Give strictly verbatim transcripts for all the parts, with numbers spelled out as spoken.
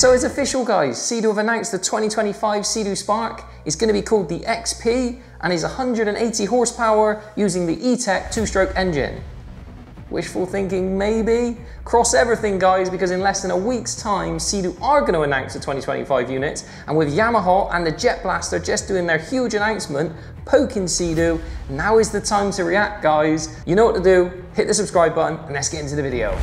So it's official, guys. Sea-Doo have announced the twenty twenty-five Sea-Doo Spark is going to be called the X P and is one hundred eighty horsepower using the E-TEC two-stroke engine. Wishful thinking, maybe? Cross everything, guys, because in less than a week's time, Sea-Doo are going to announce the twenty twenty-five units, and with Yamaha and the Jet Blaster just doing their huge announcement, poking Sea-Doo, now is the time to react, guys. You know what to do, hit the subscribe button, and let's get into the video.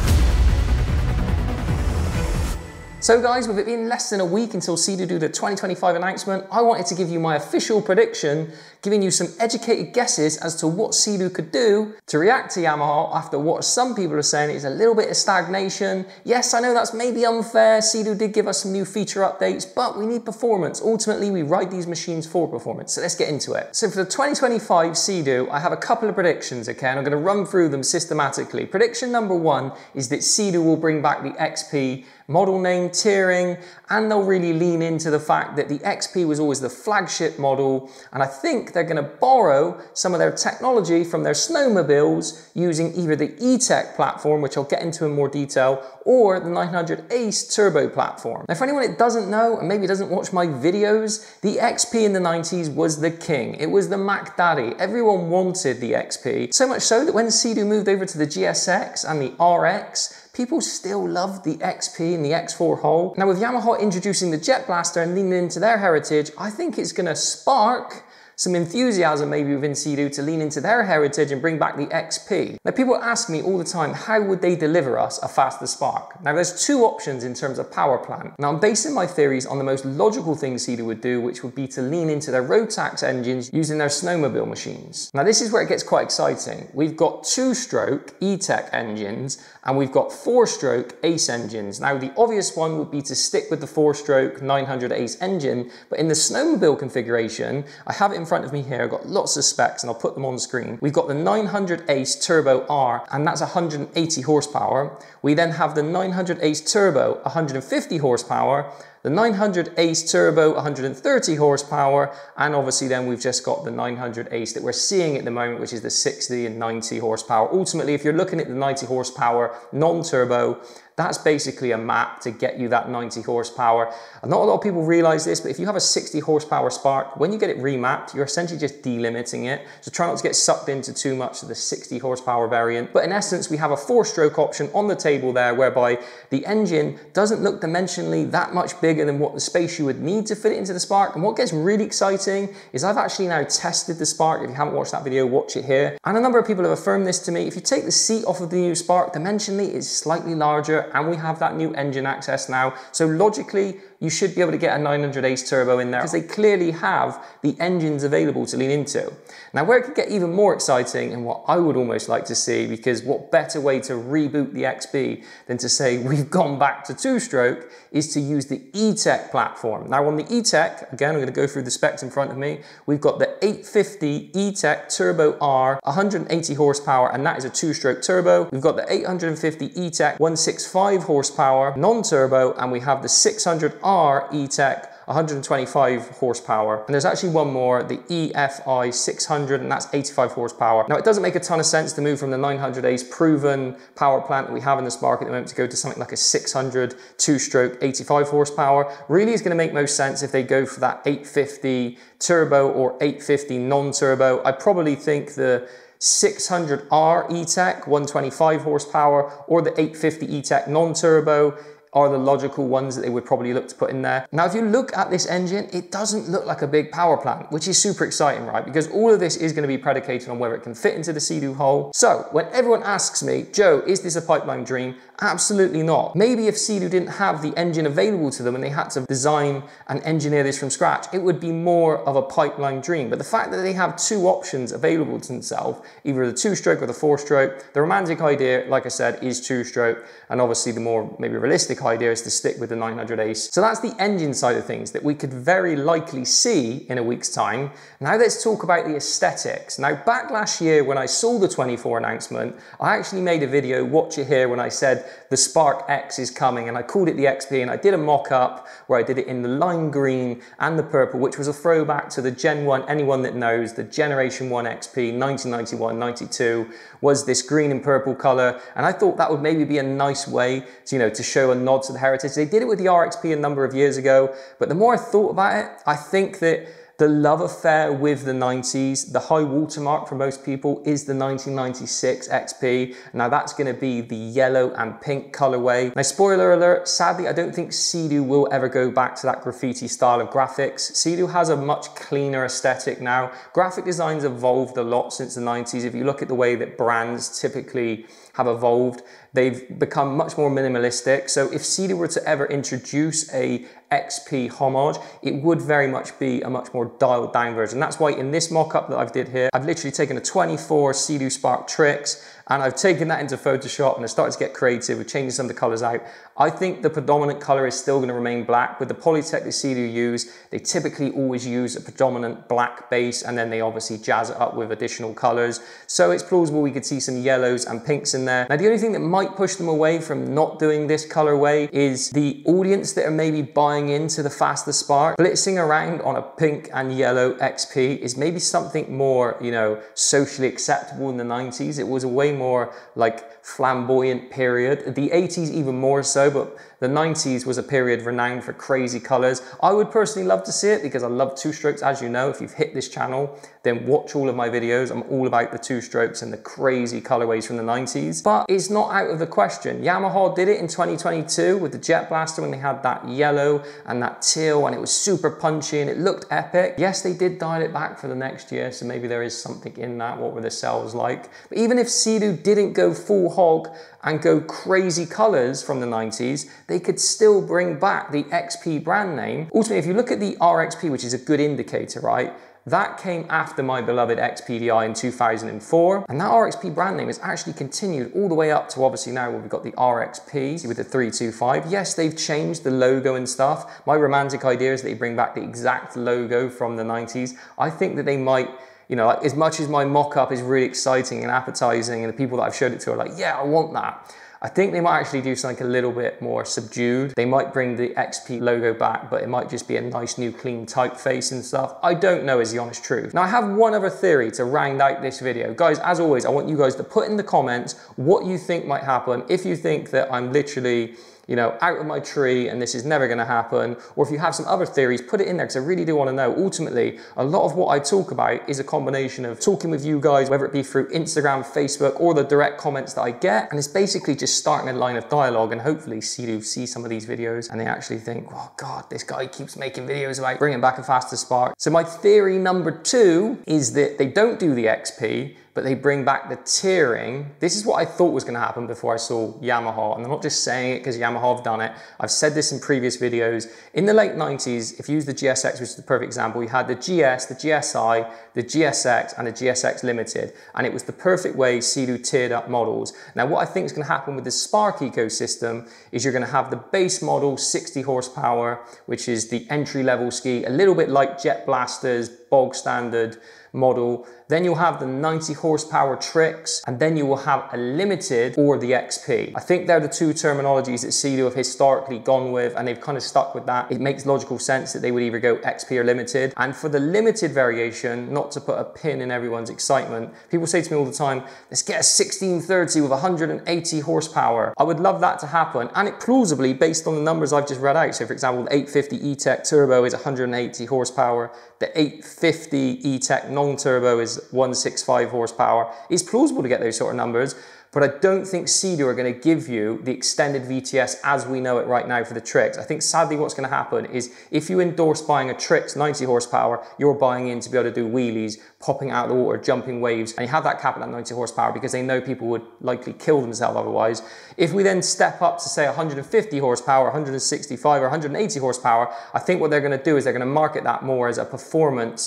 So guys, with it being less than a week until Sea-Doo do the twenty twenty-five announcement, I wanted to give you my official prediction, giving you some educated guesses as to what Sea-Doo could do to react to Yamaha after what some people are saying is a little bit of stagnation. Yes, I know that's maybe unfair. Sea-Doo did give us some new feature updates, but we need performance. Ultimately, we ride these machines for performance, so let's get into it. So for the twenty twenty-five Sea-Doo, I have a couple of predictions, okay? And I'm gonna run through them systematically. Prediction number one is that Sea-Doo will bring back the X P model name tiering, and they'll really lean into the fact that the X P was always the flagship model, and I think they're going to borrow some of their technology from their snowmobiles using either the E-TEC platform, which I'll get into in more detail, or the nine hundred Ace Turbo platform. Now for anyone that doesn't know, and maybe doesn't watch my videos, the X P in the nineties was the king. It was the Mac Daddy. Everyone wanted the X P, so much so that when Sea-Doo moved over to the G S X and the R X, people still love the X P and the X four hull. Now with Yamaha introducing the Jet Blaster and leaning into their heritage, I think it's gonna spark some enthusiasm maybe within Sea-Doo to lean into their heritage and bring back the X P. Now people ask me all the time, how would they deliver us a faster Spark? Now there's two options in terms of power plant. Now I'm basing my theories on the most logical thing Sea-Doo would do, which would be to lean into their Rotax engines using their snowmobile machines. Now this is where it gets quite exciting. We've got two-stroke E-TEC engines and we've got four-stroke Ace engines. Now the obvious one would be to stick with the four-stroke nine hundred Ace engine, but in the snowmobile configuration, I have it in front of me here. I've got lots of specs and I'll put them on screen. We've got the nine hundred Ace Turbo R, and that's one hundred eighty horsepower. We then have the nine hundred Ace Turbo, one hundred fifty horsepower, the nine hundred Ace Turbo, one hundred thirty horsepower, and obviously then we've just got the nine hundred Ace that we're seeing at the moment, which is the sixty and ninety horsepower. Ultimately, if you're looking at the ninety horsepower non-turbo, that's basically a map to get you that ninety horsepower. And not a lot of people realize this, but if you have a sixty horsepower Spark, when you get it remapped, you're essentially just delimiting it. So try not to get sucked into too much of the sixty horsepower variant. But in essence, we have a four stroke option on the table there, whereby the engine doesn't look dimensionally that much bigger than what the space you would need to fit it into the Spark. And what gets really exciting is I've actually now tested the Spark. If you haven't watched that video, watch it here. And a number of people have affirmed this to me. If you take the seat off of the new Spark, dimensionally it's slightly larger, and we have that new engine access now. So logically, you should be able to get a nine hundred Ace Turbo in there because they clearly have the engines available to lean into. Now where it could get even more exciting and what I would almost like to see, because what better way to reboot the X P than to say we've gone back to two-stroke, is to use the E-TEC platform. Now on the E-TEC, again, I'm going to go through the specs in front of me. We've got the eight fifty E-TEC Turbo R, one hundred eighty horsepower, and that is a two-stroke turbo. We've got the eight hundred fifty E-TEC, one hundred sixty-five horsepower, non-turbo, and we have the six hundred R E-TEC, one hundred twenty-five horsepower. And there's actually one more, the E F I six hundred, and that's eighty-five horsepower. Now it doesn't make a ton of sense to move from the nine hundred Ace proven power plant that we have in the Spark at the moment to go to something like a six hundred two-stroke eighty-five horsepower. Really is gonna make most sense if they go for that eight fifty turbo or eight fifty non-turbo. I probably think the six hundred R E-TEC, one hundred twenty-five horsepower, or the eight fifty E-TEC non-turbo are the logical ones that they would probably look to put in there. Now, if you look at this engine, it doesn't look like a big power plant, which is super exciting, right? Because all of this is gonna be predicated on whether it can fit into the Sea-Doo hull. So when everyone asks me, Joe, is this a pipeline dream? Absolutely not. Maybe if Sea-Doo didn't have the engine available to them and they had to design and engineer this from scratch, it would be more of a pipeline dream. But the fact that they have two options available to themselves, either the two-stroke or the four-stroke, the romantic idea, like I said, is two-stroke. And obviously the more maybe realistic idea is to stick with the nine hundred Ace. So that's the engine side of things that we could very likely see in a week's time. Now let's talk about the aesthetics. Now back last year when I saw the twenty-four announcement, I actually made a video, watch it here, when I said the Spark X is coming, and I called it the X P, and I did a mock-up where I did it in the lime green and the purple, which was a throwback to the Gen one, anyone that knows, the Generation one X P, nineteen ninety-one, ninety-two, was this green and purple color, and I thought that would maybe be a nice way to, you know, to show a nod to the heritage. They did it with the R X P a number of years ago, but the more I thought about it, I think that the love affair with the nineties, the high watermark for most people is the nineteen ninety-six X P. Now that's gonna be the yellow and pink colorway. Now spoiler alert, sadly I don't think Sea-Doo will ever go back to that graffiti style of graphics. Sea-Doo has a much cleaner aesthetic now. Graphic design's evolved a lot since the nineties. If you look at the way that brands typically have evolved, they've become much more minimalistic. So if Sea-Doo were to ever introduce a X P homage, it would very much be a much more dialed down version. That's why in this mock-up that I've did here, I've literally taken a twenty-four Sea-Doo Spark Trixx, and I've taken that into Photoshop and I started to get creative with changing some of the colors out. I think the predominant color is still gonna remain black. With the Polytech that Sea-Doo use, they typically always use a predominant black base and then they obviously jazz it up with additional colors. So it's plausible we could see some yellows and pinks in there. Now the only thing that might push them away from not doing this colorway is the audience that are maybe buying into the faster Spark. Blitzing around on a pink and yellow X P is maybe something more, you know, socially acceptable in the nineties. It was a way more like flamboyant period. The eighties even more so, but the nineties was a period renowned for crazy colors. I would personally love to see it because I love two strokes. As you know, if you've hit this channel, then watch all of my videos. I'm all about the two strokes and the crazy colorways from the nineties, but it's not out of the question. Yamaha did it in twenty twenty-two with the Jet Blaster when they had that yellow and that teal and it was super punchy and it looked epic. Yes, they did dial it back for the next year, so maybe there is something in that. What were the cells like? But even if Sea-Doo didn't go full hog and go crazy colors from the nineties, they could still bring back the X P brand name. Ultimately, if you look at the R X P, which is a good indicator, right? That came after my beloved X P D I in two thousand four. And that R X P brand name has actually continued all the way up to obviously now where we've got the R X P with the three two five. Yes, they've changed the logo and stuff. My romantic idea is that they bring back the exact logo from the nineties. I think that they might, you know, like, as much as my mock-up is really exciting and appetizing and the people that I've showed it to are like, yeah, I want that. I think they might actually do something a little bit more subdued. They might bring the X P logo back, but it might just be a nice new clean typeface and stuff. I don't know is the honest truth. Now I have one other theory to round out this video. Guys, as always, I want you guys to put in the comments what you think might happen. If you think that I'm literally, you know, out of my tree and this is never gonna happen, or if you have some other theories, put it in there because I really do wanna know. Ultimately, a lot of what I talk about is a combination of talking with you guys, whether it be through Instagram, Facebook, or the direct comments that I get. And it's basically just starting a line of dialogue and hopefully Sea-Doo see some of these videos and they actually think, oh God, this guy keeps making videos about bringing back a faster Spark. So my theory number two is that they don't do the X P, but they bring back the tiering. This is what I thought was gonna happen before I saw Yamaha, and I'm not just saying it because Yamaha have done it. I've said this in previous videos. In the late nineties, if you use the G S X, which is the perfect example, you had the G S, the G S I, the G S X, and the G S X Limited, and it was the perfect way Sea-Doo tiered up models. Now, what I think is gonna happen with the Spark ecosystem is you're gonna have the base model, sixty horsepower, which is the entry-level ski, a little bit like Jet Blaster's bog standard model. Then you'll have the ninety horsepower Trixx, and then you will have a Limited or the X P. I think they're the two terminologies that Sea-Doo have historically gone with, and they've kind of stuck with that. It makes logical sense that they would either go X P or Limited. And for the Limited variation, not to put a pin in everyone's excitement, people say to me all the time, let's get a sixteen thirty with one hundred eighty horsepower. I would love that to happen, and it plausibly, based on the numbers I've just read out. So for example, the eight fifty E-TEC Turbo is one hundred eighty horsepower, the eight fifty E-TEC non-turbo is one hundred sixty-five horsepower. It's plausible to get those sort of numbers, but I don't think Sea-Doo are gonna give you the extended V T S as we know it right now for the Trixx. I think sadly what's gonna happen is if you endorse buying a Trixx ninety horsepower, you're buying in to be able to do wheelies, popping out of the water, jumping waves, and you have that cap at that ninety horsepower because they know people would likely kill themselves otherwise. If we then step up to say one hundred fifty horsepower, one hundred sixty-five or one hundred eighty horsepower, I think what they're gonna do is they're gonna market that more as a performance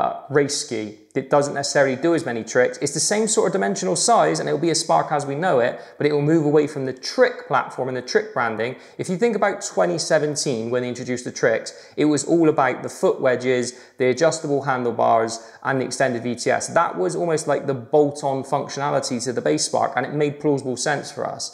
Uh, race ski that doesn't necessarily do as many tricks. It's the same sort of dimensional size and it'll be a Spark as we know it, but it will move away from the trick platform and the trick branding. If you think about twenty seventeen when they introduced the Trixx, it was all about the foot wedges, the adjustable handlebars and the extended V T S. That was almost like the bolt-on functionality to the base Spark and it made plausible sense for us.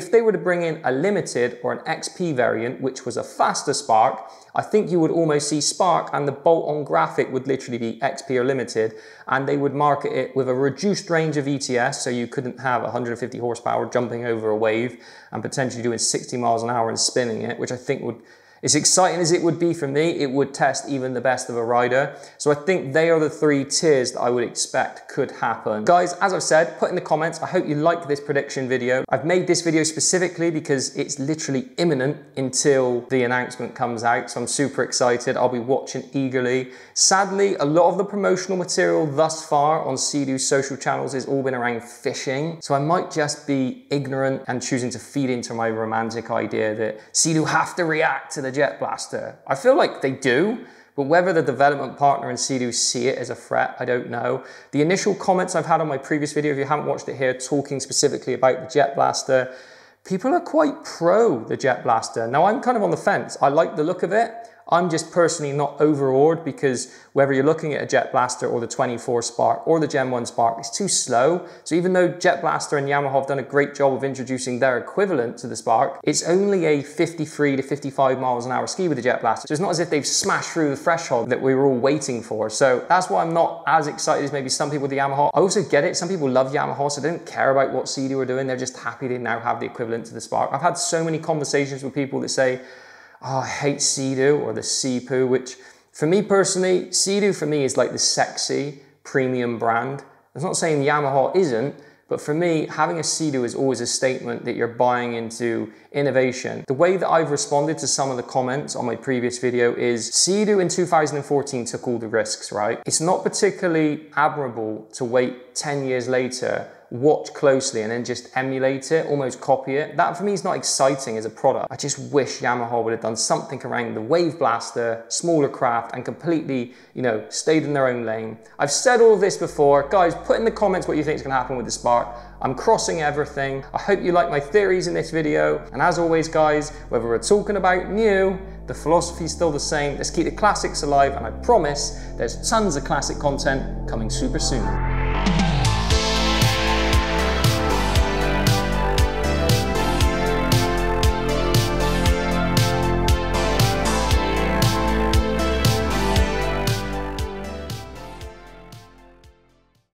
If they were to bring in a Limited or an X P variant, which was a faster Spark, I think you would almost see Spark and the bolt-on graphic would literally be X P or Limited. and they would market it with a reduced range of E T S, so you couldn't have one hundred fifty horsepower jumping over a wave and potentially doing sixty miles an hour and spinning it, which I think would, as exciting as it would be for me, it would test even the best of a rider. So I think they are the three tiers that I would expect could happen. Guys, as I've said, put in the comments, I hope you like this prediction video. I've made this video specifically because it's literally imminent until the announcement comes out. So I'm super excited. I'll be watching eagerly. Sadly, a lot of the promotional material thus far on Sea-Doo's social channels has all been around fishing. So I might just be ignorant and choosing to feed into my romantic idea that Sea-Doo have to react to the Jet Blaster. I feel like they do, but whether the development partner and Sea-Doo see it as a threat, I don't know. The initial comments I've had on my previous video, if you haven't watched it here, talking specifically about the Jet Blaster, people are quite pro the Jet Blaster. Now I'm kind of on the fence. I like the look of it. I'm just personally not overawed because whether you're looking at a Jet Blaster or the twenty-four Spark or the Gen one Spark, it's too slow. So even though Jet Blaster and Yamaha have done a great job of introducing their equivalent to the Spark, it's only a fifty-three to fifty-five miles an hour ski with the Jet Blaster. So it's not as if they've smashed through the threshold that we were all waiting for. So that's why I'm not as excited as maybe some people with the Yamaha. I also get it. Some people love Yamaha, so they don't care about what Sea-Doo are doing. They're just happy they now have the equivalent to the Spark. I've had so many conversations with people that say, oh, I hate Sea-Doo or the Sea-Poo, which for me personally, Sea-Doo for me is like the sexy premium brand. I'm not saying Yamaha isn't, but for me, having a Sea-Doo is always a statement that you're buying into innovation. The way that I've responded to some of the comments on my previous video is Sea-Doo in two thousand fourteen took all the risks, right? It's not particularly admirable to wait ten years later, watch closely and then just emulate it, almost copy it. That for me is not exciting as a product. I just wish Yamaha would have done something around the Wave Blaster, smaller craft, and completely, you know, stayed in their own lane. I've said all this before. Guys, put in the comments what you think is gonna happen with the Spark. I'm crossing everything. I hope you like my theories in this video. And as always, guys, whether we're talking about new, the philosophy is still the same. Let's keep the classics alive. And I promise there's tons of classic content coming super soon.